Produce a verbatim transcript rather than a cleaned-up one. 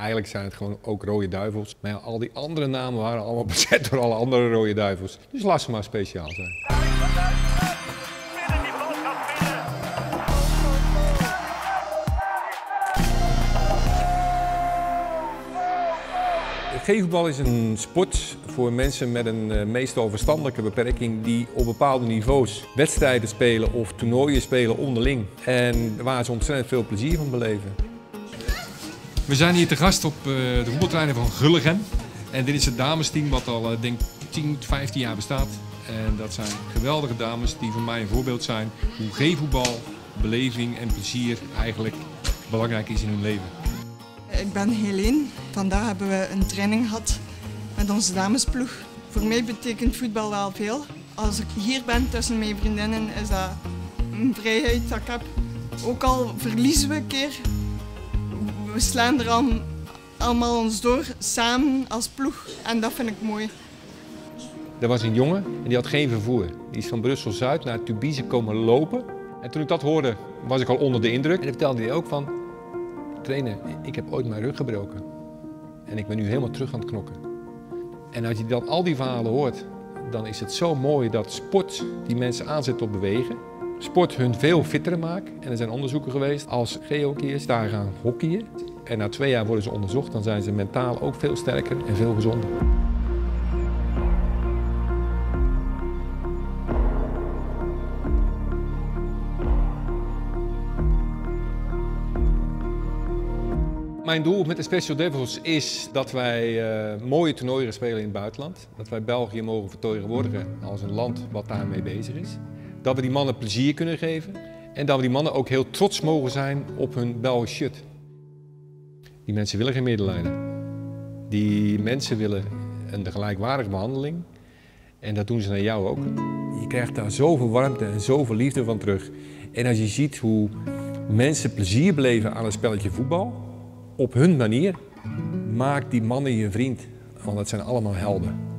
Eigenlijk zijn het gewoon ook rode duivels. Maar ja, al die andere namen waren allemaal bezet door alle andere rode duivels. Dus laat ze maar speciaal zijn. Gevoetbal is een sport voor mensen met een uh, meestal verstandelijke beperking die op bepaalde niveaus wedstrijden spelen of toernooien spelen onderling. En waar ze ontzettend veel plezier van beleven. We zijn hier te gast op uh, de voetbalterreinen van Gulligen. En dit is het damesteam wat al uh, denk tien, vijftien jaar bestaat. En dat zijn geweldige dames die voor mij een voorbeeld zijn hoe gevoetbal, beleving en plezier eigenlijk belangrijk is in hun leven. Ik ben Helene. Vandaag hebben we een training gehad met onze damesploeg. Voor mij betekent voetbal wel veel. Als ik hier ben tussen mijn vriendinnen is dat een vrijheid dat ik heb. Ook al verliezen we een keer, we slaan er al, allemaal ons door, samen als ploeg. En dat vind ik mooi. Er was een jongen en die had geen vervoer. Die is van Brussel-Zuid naar Tubize komen lopen. En toen ik dat hoorde was ik al onder de indruk. En dan vertelde hij ook van... Trainer, ik heb ooit mijn rug gebroken en ik ben nu helemaal terug aan het knokken. En als je dan al die verhalen hoort, dan is het zo mooi dat sport die mensen aanzet tot bewegen, sport hun veel fitter maakt. En er zijn onderzoeken geweest als gehockeyers daar gaan hockeyen en na twee jaar worden ze onderzocht, dan zijn ze mentaal ook veel sterker en veel gezonder. Mijn doel met de Special Devils is dat wij uh, mooie toernooien gaan spelen in het buitenland. Dat wij België mogen vertegenwoordigen als een land wat daarmee bezig is. Dat we die mannen plezier kunnen geven. En dat we die mannen ook heel trots mogen zijn op hun Belgisch shirt. Die mensen willen geen medelijden. Die mensen willen een gelijkwaardige behandeling. En dat doen ze naar jou ook. Je krijgt daar zoveel warmte en zoveel liefde van terug. En als je ziet hoe mensen plezier beleven aan een spelletje voetbal... op hun manier, maak die mannen je vriend, want dat zijn allemaal helden.